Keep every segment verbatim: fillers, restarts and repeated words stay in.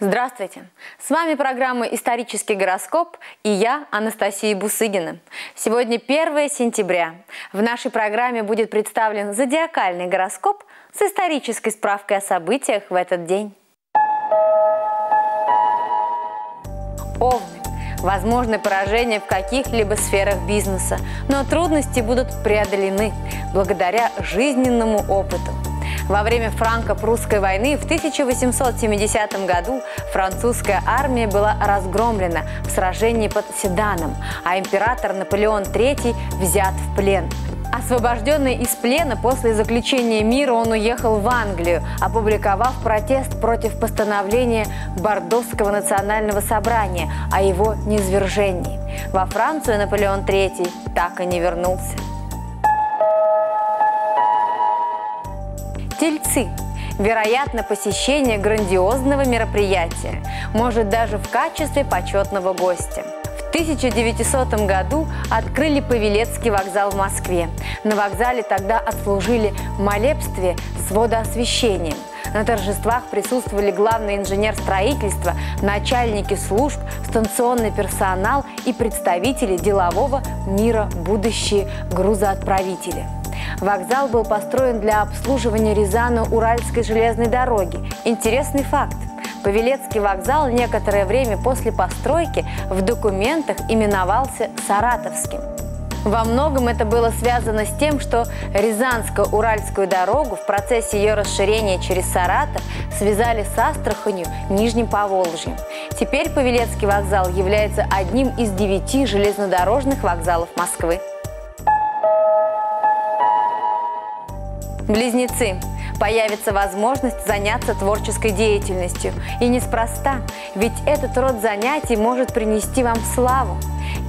Здравствуйте! С вами программа «Исторический гороскоп» и я, Анастасия Бусыгина. Сегодня первое сентября. В нашей программе будет представлен зодиакальный гороскоп с исторической справкой о событиях в этот день. Овны. Возможны поражения в каких-либо сферах бизнеса, но трудности будут преодолены благодаря жизненному опыту. Во время франко-прусской войны в тысяча восемьсот семидесятом году французская армия была разгромлена в сражении под Седаном, а император Наполеон третий взят в плен. Освобожденный из плена после заключения мира, он уехал в Англию, опубликовав протест против постановления Бордоского национального собрания о его низвержении. Во Францию Наполеон третий так и не вернулся. Тельцы. Вероятно, посещение грандиозного мероприятия, может даже в качестве почетного гостя. В тысяча девятисотом году открыли Павелецкий вокзал в Москве. На вокзале тогда отслужили молебствие с водоосвещением. На торжествах присутствовали главный инженер строительства, начальники служб, станционный персонал и представители делового мира, будущие грузоотправители. Вокзал был построен для обслуживания Рязано-Уральской железной дороги. Интересный факт. Павелецкий вокзал некоторое время после постройки в документах именовался Саратовским. Во многом это было связано с тем, что Рязанско-Уральскую дорогу в процессе ее расширения через Саратов связали с Астраханью, Нижним Поволжьем. Теперь Павелецкий вокзал является одним из девяти железнодорожных вокзалов Москвы. Близнецы. Появится возможность заняться творческой деятельностью. И неспроста, ведь этот род занятий может принести вам славу.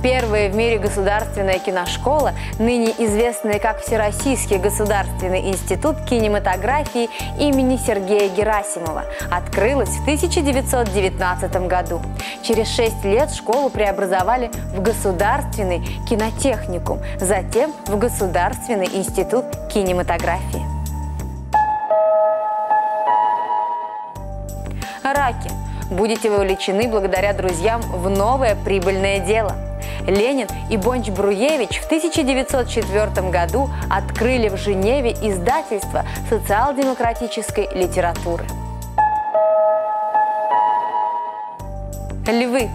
Первая в мире государственная киношкола, ныне известная как Всероссийский государственный институт кинематографии имени Сергея Герасимова, открылась в тысяча девятьсот девятнадцатом году. Через шесть лет школу преобразовали в Государственный кинотехникум, затем в Государственный институт кинематографии. Раки. Будете вы увлечены благодаря друзьям в новое прибыльное дело. Ленин и Бонч-Бруевич в тысяча девятьсот четвёртом году открыли в Женеве издательство социал-демократической литературы. Львы.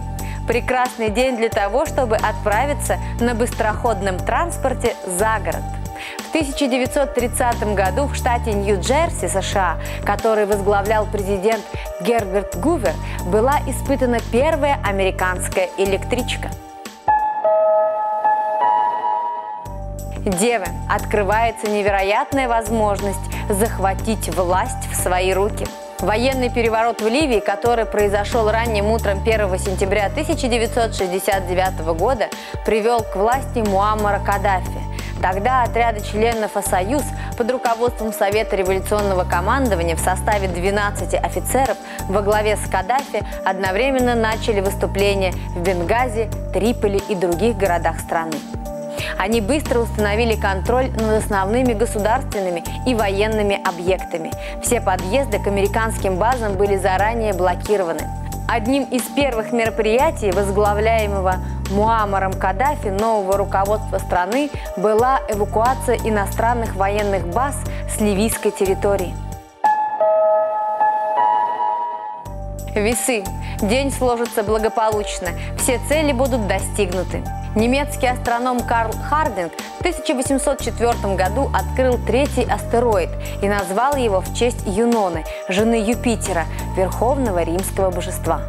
Прекрасный день для того, чтобы отправиться на быстроходном транспорте за город. В тысяча девятьсот тридцатом году в штате Нью-Джерси, США, который возглавлял президент Герберт Гувер, была испытана первая американская электричка. Девы. Открывается невероятная возможность захватить власть в свои руки. Военный переворот в Ливии, который произошел ранним утром первого сентября тысяча девятьсот шестьдесят девятого года, привел к власти Муаммара Каддафи. Тогда отряды членов Асоюз под руководством Совета революционного командования в составе двенадцати офицеров во главе с Каддафи одновременно начали выступление в Бенгази, Триполи и других городах страны. Они быстро установили контроль над основными государственными и военными объектами. Все подъезды к американским базам были заранее блокированы. Одним из первых мероприятий, возглавляемого Муаммаром Каддафи, нового руководства страны, была эвакуация иностранных военных баз с ливийской территории. Весы. День сложится благополучно, все цели будут достигнуты. Немецкий астроном Карл Хардинг в тысяча восемьсот четвёртом году открыл третий астероид и назвал его в честь Юноны, жены Юпитера, верховного римского божества.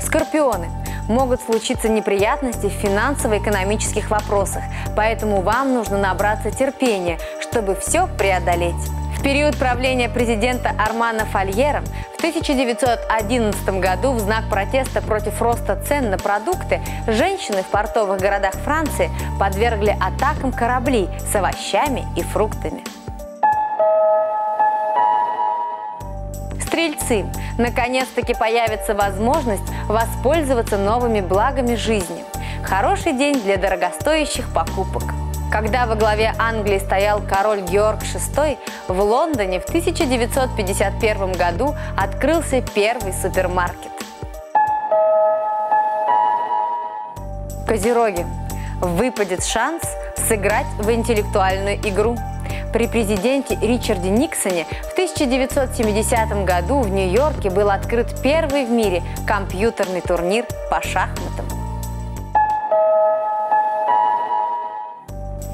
Скорпионы. Могут случиться неприятности в финансово-экономических вопросах, поэтому вам нужно набраться терпения, чтобы все преодолеть. В период правления президента Армана Фальера в тысяча девятьсот одиннадцатом году в знак протеста против роста цен на продукты женщины в портовых городах Франции подвергли атакам корабли с овощами и фруктами. Стрельцы. Наконец-таки появится возможность воспользоваться новыми благами жизни. Хороший день для дорогостоящих покупок. Когда во главе Англии стоял король Георг шестой, в Лондоне в тысяча девятьсот пятьдесят первом году открылся первый супермаркет. Козероги. Выпадет шанс сыграть в интеллектуальную игру. При президенте Ричарде Никсоне в тысяча девятьсот семидесятом году в Нью-Йорке был открыт первый в мире компьютерный турнир по шахматам.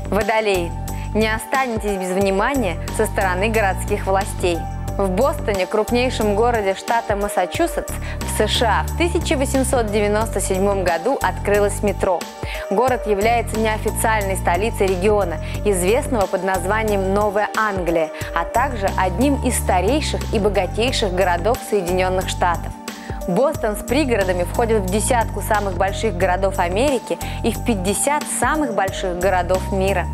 Водолеи. Не останетесь без внимания со стороны городских властей. В Бостоне, крупнейшем городе штата Массачусетс, в США в тысяча восемьсот девяносто седьмом году открылось метро. Город является неофициальной столицей региона, известного под названием Новая Англия, а также одним из старейших и богатейших городов Соединенных Штатов. Бостон с пригородами входит в десятку самых больших городов Америки и в пятьдесят самых больших городов мира.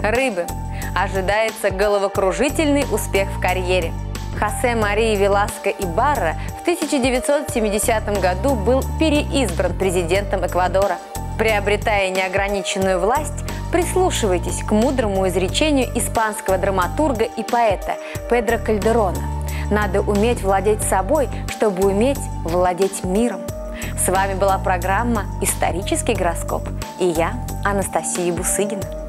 Рыбы. Ожидается головокружительный успех в карьере. Хосе Марии Веласко Ибарра в тысяча девятьсот семидесятом году был переизбран президентом Эквадора. Приобретая неограниченную власть, прислушивайтесь к мудрому изречению испанского драматурга и поэта Педро Кальдерона. Надо уметь владеть собой, чтобы уметь владеть миром. С вами была программа «Исторический гороскоп» и я, Анастасия Бусыгина.